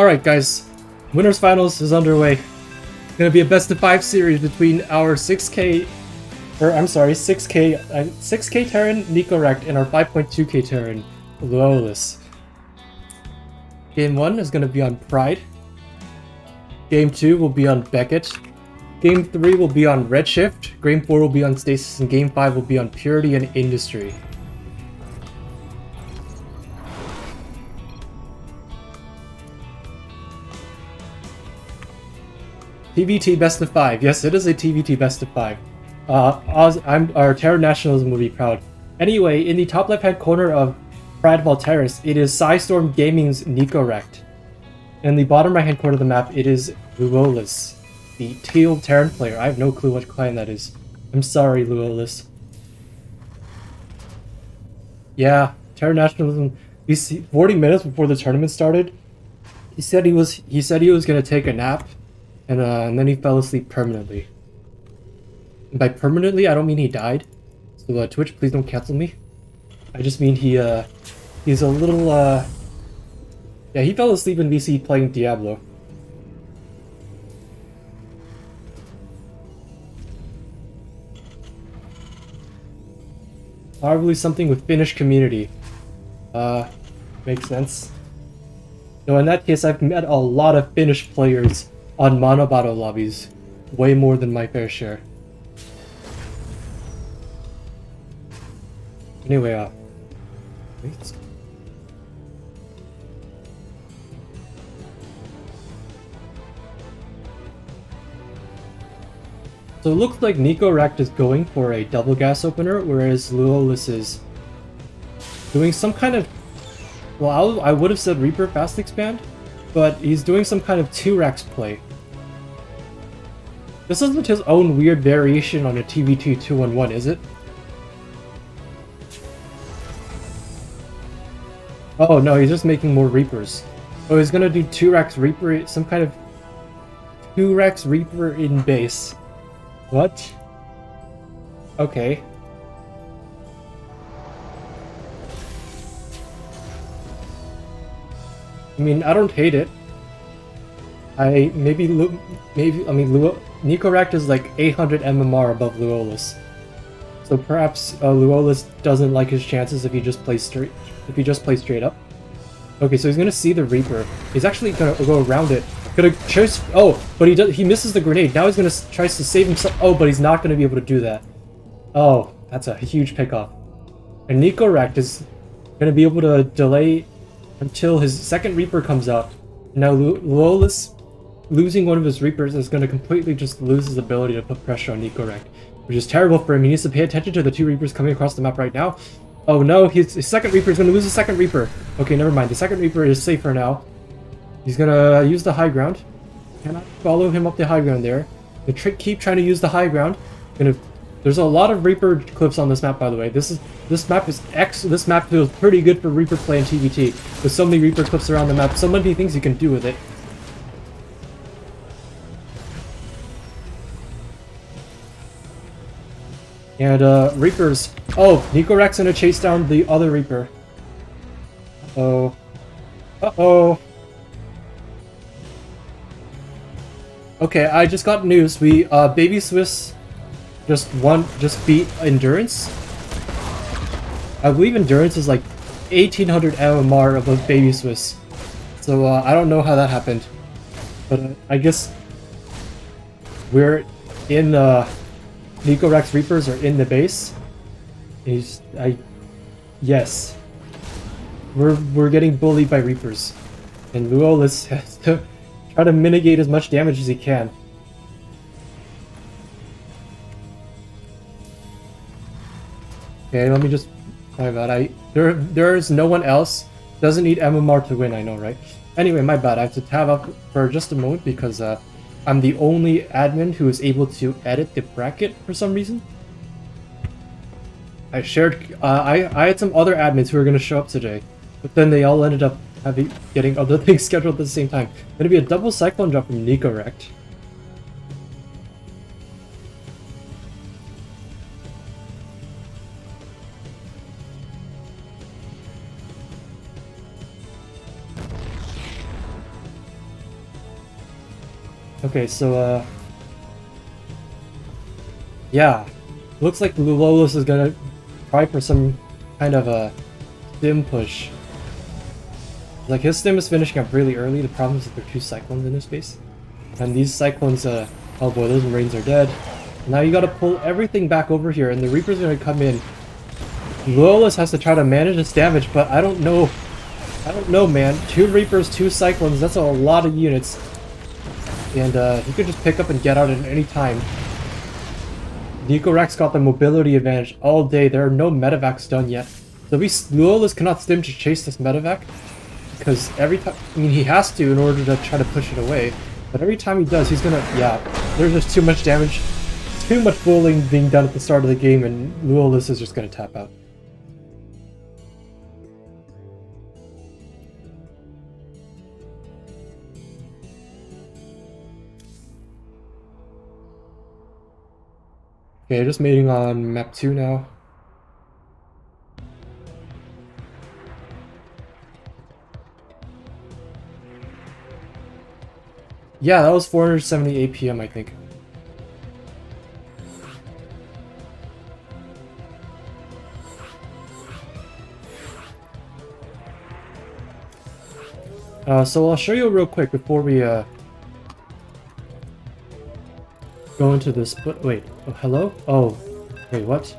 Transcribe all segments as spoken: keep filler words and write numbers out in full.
Alright guys, Winners Finals is underway. It's gonna be a best of five series between our six K, or I'm sorry, six K, uh, six K Terran, Nicoract, and our five point two K Terran, Luolis. Game one is gonna be on Pride. Game two will be on Beckett. Game three will be on Redshift. Game four will be on Stasis, and Game five will be on Purity and Industry. T V T best of five. Yes, it is a T V T best of five. Uh, Oz, I'm, our Terran nationalism will be proud. Anyway, in the top left-hand corner of Pride of Altaris, it is Psystorm Gaming's Nicoract. In the bottom right-hand corner of the map, it is Luolis, the teal Terran player. I have no clue what clan that is. I'm sorry, Luolis. Yeah, Terran nationalism. You see, forty minutes before the tournament started, he said he was he said he was gonna take a nap. And, uh, and then he fell asleep permanently. And by permanently, I don't mean he died. So uh, Twitch, please don't cancel me. I just mean he, uh, he's a little, uh... yeah, he fell asleep in V C playing Diablo. Probably something with Finnish community. Uh, makes sense. No, in that case, I've met a lot of Finnish players on mono-bottle lobbies, way more than my fair share. Anyway, uh... wait. So it looks like Nicoract is going for a double gas opener, whereas Luolis is doing some kind of... well, I'll, I would have said Reaper Fast Expand, but he's doing some kind of two-racks play. This isn't his own weird variation on a T V T two one one, is it? Oh no, he's just making more Reapers. Oh, he's gonna do two racks Reaper, some kind of two racks Reaper in base. What? Okay. I mean, I don't hate it. I maybe Lu, maybe I mean Lu, Nicoract is like eight hundred M M R above Luolis, so perhaps uh, Luolis doesn't like his chances if he just plays straight. If he just plays straight up. Okay, so he's gonna see the Reaper. He's actually gonna go around it. Gonna chase. Oh, but he does. He misses the grenade. Now he's gonna tries to save himself. Oh, but he's not gonna be able to do that. Oh, that's a huge pickoff. And Nicoract is gonna be able to delay until his second Reaper comes out. Now Luolis, losing one of his Reapers, is going to completely just lose his ability to put pressure on Nicoract, which is terrible for him. He needs to pay attention to the two Reapers coming across the map right now. Oh no, his, his second Reaper is going to lose his second Reaper. Okay, never mind. The second Reaper is safer now. He's going to use the high ground. Cannot follow him up the high ground there. The trick, keep trying to use the high ground. Gonna, there's a lot of Reaper clips on this map, by the way. This is This map is ex. This map feels pretty good for Reaper play in T V T. With so many Reaper clips around the map, so many things you can do with it. And uh, Reapers. Oh, Nicoract's gonna chase down the other Reaper. Uh oh. Uh oh. Okay, I just got news. We uh, Baby Swiss just won. Just beat Endurance. I believe Endurance is like eighteen hundred M M R above Baby Swiss, so uh, I don't know how that happened, but uh, I guess we're in uh, Nicoract's Reapers are in the base. He's, I, yes, we're we're getting bullied by Reapers, and Luolis has to try to mitigate as much damage as he can. Okay, let me just. My bad, I there there is no one else. Doesn't need M M R to win, I know, right? Anyway, my bad, I have to tab up for just a moment because uh, I'm the only admin who is able to edit the bracket for some reason. I shared, uh, I, I had some other admins who were going to show up today, but then they all ended up having getting other things scheduled at the same time. Going to be a double cyclone drop from Nicoract. Okay, so, uh... yeah. Looks like Luolis is gonna try for some kind of a stim push. Like, his stim is finishing up really early. The problem is that there are two cyclones in his space. And these cyclones, uh... oh boy, those marines are dead. Now you gotta pull everything back over here, and the Reaper's gonna come in. Luolis has to try to manage its damage, but I don't know. I don't know, man. Two Reapers, two Cyclones, that's a lot of units. And uh, he could just pick up and get out at any time. Nicoract's got the mobility advantage all day. There are no medevacs done yet. So we, Luolis cannot stim to chase this medevac. Because every time, I mean, he has to in order to try to push it away. But every time he does, he's gonna, yeah, there's just too much damage. Too much bullying being done at the start of the game, and Luolis is just gonna tap out. Okay, just mating on map two now. Yeah, that was four seventy A P M, I think. Uh, so I'll show you real quick before we uh, go into this, but wait, oh, hello? Oh, wait, what?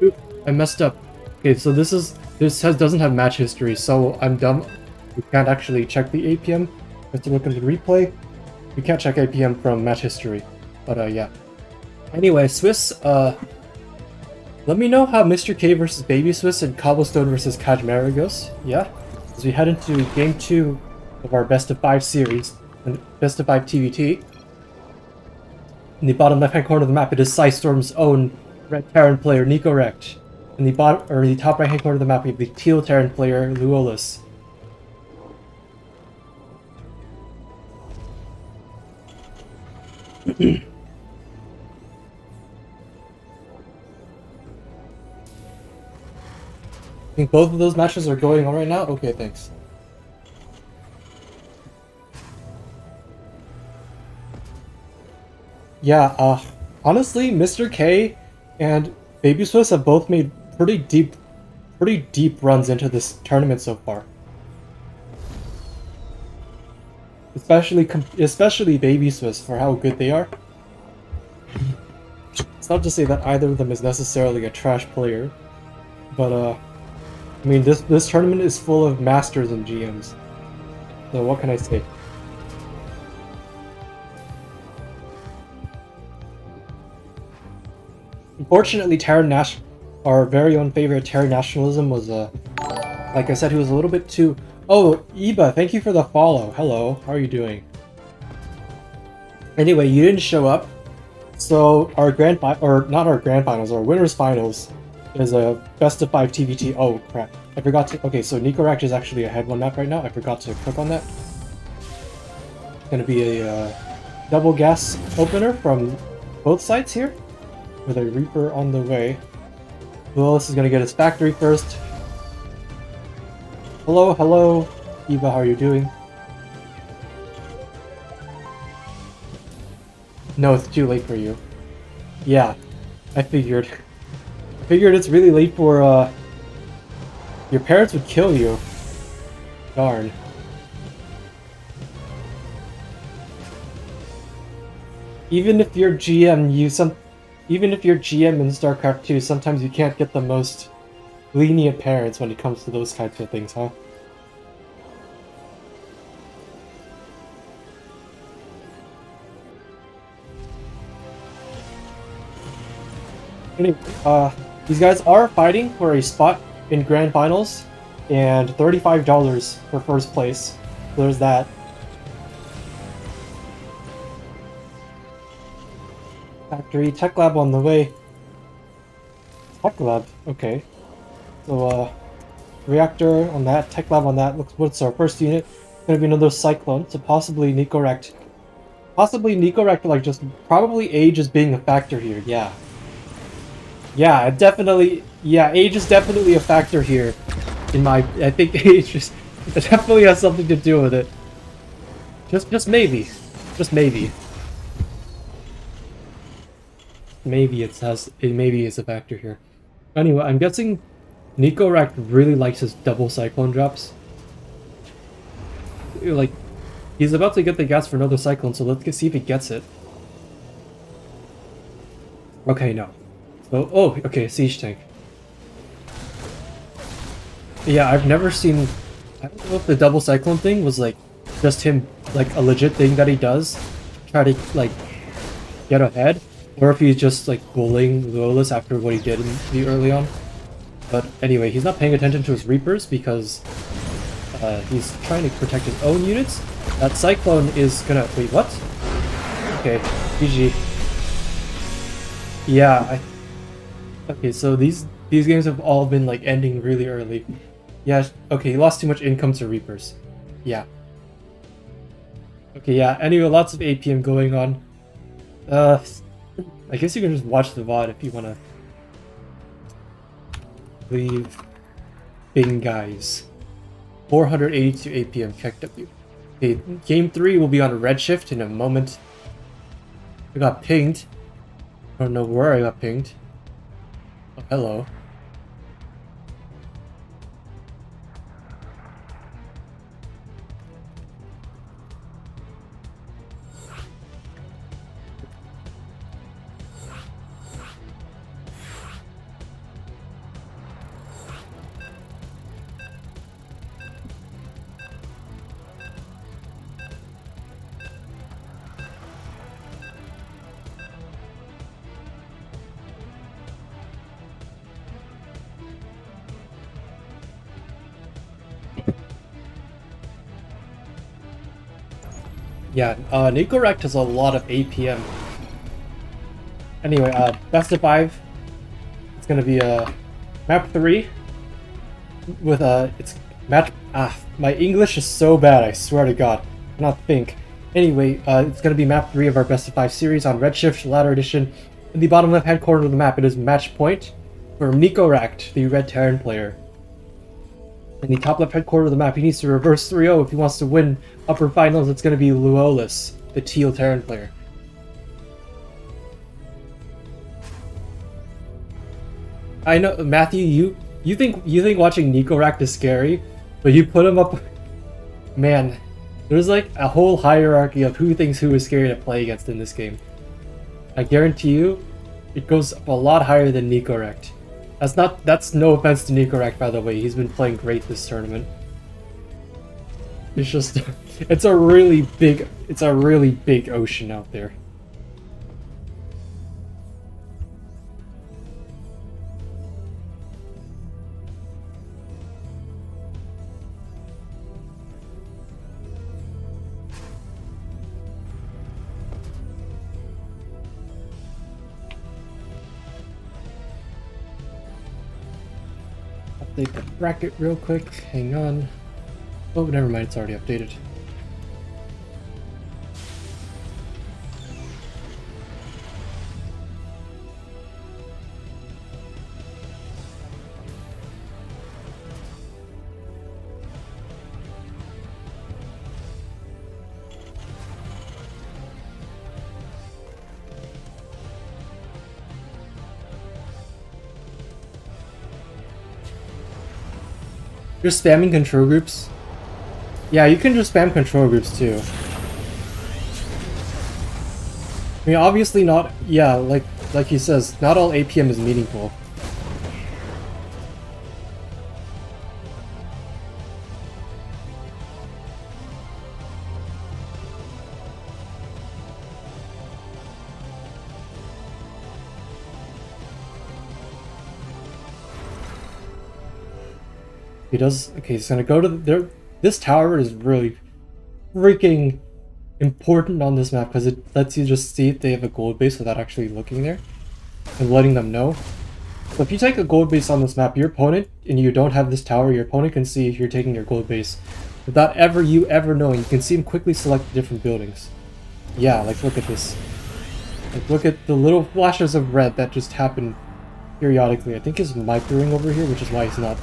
Oop, I messed up. Okay, so this is, this has, doesn't have match history, so I'm dumb. We can't actually check the A P M. We have to look into the replay. We can't check A P M from match history, but uh, yeah. Anyway, Swiss, uh, let me know how Mister K versus Baby Swiss and Cobblestone versus Kajmerigus goes, yeah? As we head into game two of our best of five series, and best of five T V T. In the bottom left-hand corner of the map, it is Psystorm's own red Terran player, Nicoract. In the bottom, or the top right-hand corner of the map, we have the teal Terran player, Luolis. I think both of those matches are going on right now? Okay, thanks. Yeah, uh, honestly, Mister K and Baby Swiss have both made pretty deep, pretty deep runs into this tournament so far. Especially, especially Baby Swiss, for how good they are. It's not to say that either of them is necessarily a trash player, but uh... I mean, this this tournament is full of masters and G Ms. So what can I say? Unfortunately, Terran Nash, our very own favorite Terran nationalism, was a uh, like I said, he was a little bit too. Oh, Eba, thank you for the follow. Hello, how are you doing? Anyway, you didn't show up, so our grand fi or not our grand finals, our winners finals. Is a best of five T V T. Oh crap! I forgot to. Okay, so Nicoract is actually ahead one map right now. I forgot to click on that. It's gonna be a uh, double gas opener from both sides here, with a Reaper on the way. Willis is gonna get his factory first. Hello, hello, Eva. How are you doing? No, it's too late for you. Yeah, I figured. I figured it's really late for, uh... your parents would kill you. Darn. Even if you're G M, you some... Even if you're G M in StarCraft two, sometimes you can't get the most lenient parents when it comes to those types of things, huh? Anyway, uh... these guys are fighting for a spot in Grand Finals, and thirty-five dollars for first place. So there's that. Factory, Tech Lab on the way. Tech Lab, okay. So, uh, Reactor on that, Tech Lab on that. Looks what's our first unit. It's gonna be another Cyclone, so possibly Nicoract. Possibly Nicoract, like, just probably age is being a factor here, yeah. Yeah, definitely. Yeah, age is definitely a factor here. In my, I think age is, it definitely has something to do with it. Just, just maybe, just maybe. maybe it has it maybe is a factor here. Anyway, I'm guessing Nicoract really likes his double cyclone drops. Like, he's about to get the gas for another cyclone, so let's see if he gets it. Okay, no. So, oh, okay, siege tank. Yeah, I've never seen. I don't know if the double cyclone thing was like just him, like a legit thing that he does, try to like get ahead, or if he's just like bullying Luolis after what he did in the early on. But anyway, he's not paying attention to his Reapers because uh, he's trying to protect his own units. That cyclone is gonna wait. What? Okay, G G. Yeah. I... Okay, so these these games have all been like ending really early. Yeah, okay, he lost too much income to Reapers. Yeah. Okay, yeah, anyway, lots of A P M going on. Uh, I guess you can just watch the V O D if you want to leave Bing guys. four hundred eighty-two A P M, K W. Okay, game three will be on Redshift in a moment. I got pinged. I don't know where I got pinged. Oh, hello. Yeah, uh, Nicoract has a lot of A P M. Anyway, uh, best of five. It's gonna be a uh, map three with a uh, it's match. Ah, my English is so bad. I swear to God, I cannot think. Anyway, uh, it's gonna be map three of our best of five series on Redshift Ladder Edition. In the bottom left-hand corner of the map, it is match point for Nicoract, the Red Terran player. In the top left-hand corner of the map, he needs to reverse three oh if he wants to win upper finals. It's going to be Luolis, the teal Terran player. I know, Matthew, you you think you think watching Nicoract is scary, but you put him up. Man, there's like a whole hierarchy of who thinks who is scary to play against in this game. I guarantee you, it goes up a lot higher than Nicoract. That's not. That's no offense to Nicoract, by the way. He's been playing great this tournament. It's just, it's a really big, it's a really big ocean out there. Update the bracket real quick. Hang on. Oh, never mind. It's already updated. You're spamming control groups? Yeah, you can just spam control groups too. I mean, obviously not. Yeah, like like he says, not all A P M is meaningful. He does. Okay, he's gonna go to the, there. This tower is really freaking important on this map because it lets you just see if they have a gold base without actually looking there and letting them know. So if you take a gold base on this map, your opponent, and you don't have this tower, your opponent can see if you're taking your gold base without ever you ever knowing. You can see him quickly select the different buildings. Yeah, like look at this. Like look at the little flashes of red that just happen periodically. I think he's microing over here, which is why he's not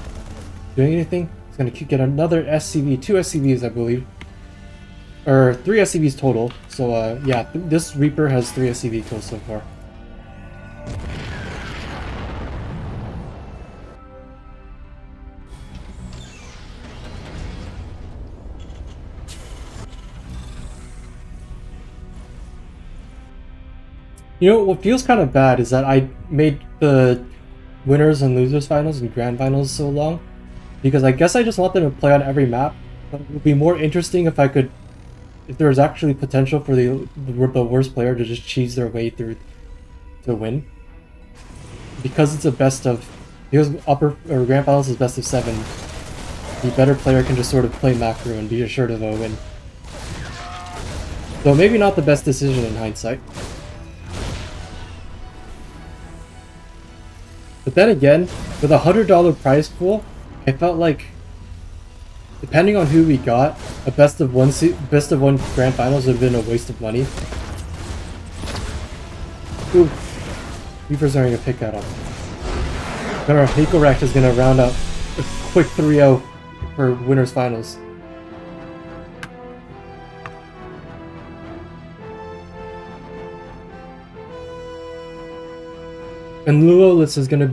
doing anything. Gonna get another S C V, two S C Vs I believe, or three S C Vs total. So uh, yeah, th this Reaper has three S C V kills so far. You know, what feels kind of bad is that I made the winners and losers finals and grand finals so long, because I guess I just want them to play on every map. But it would be more interesting if I could, if there was actually potential for the, the worst player to just cheese their way through to win. Because it's a best of, because upper, or grand finals is best of seven, the better player can just sort of play macro and be assured of a win. Though maybe not the best decision in hindsight. But then again, with a one hundred dollar prize pool, I felt like, depending on who we got, a best of one best of one grand finals would have been a waste of money. Ooh, Reaper's starting to pick that up. Remember, Nicoract is going to round up a quick three oh for winners finals. And Luolis is going to